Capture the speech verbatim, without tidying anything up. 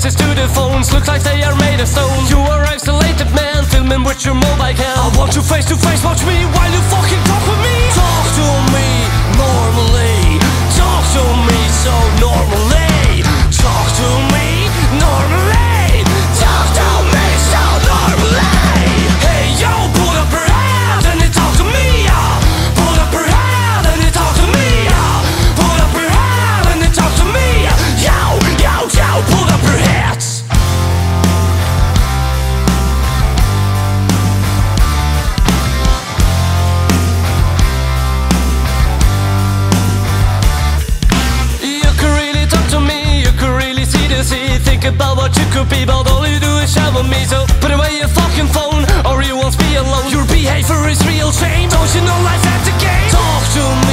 faces to the phones, look like they are made of stone. You are isolated, man, filming with your mobile cam. I want you face to face, watch me while you fucking talk with me. Talk to me normally. Talk to me so normally. Talk to me normally. Talk to me so normally. Hey yo, put up your hand and you talk to me. Put up your hand and you talk to me. Put up your hand and you talk to me. Yo, yo, yo, put up your hands. Think about what you could be, but all you do is shout at me. So put away your fucking phone, or you won't be alone. Your behavior is real shame. Don't you know life's at the game? Talk to me.